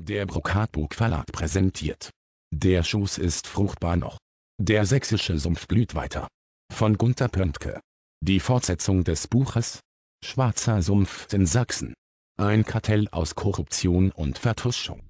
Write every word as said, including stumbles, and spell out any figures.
Der Brokatburg Verlag präsentiert. Der Schuss ist fruchtbar noch. Der sächsische Sumpf blüht weiter. Von Gunther Pöntke. Die Fortsetzung des Buches Schwarzer Sumpf in Sachsen. Ein Kartell aus Korruption und Vertuschung.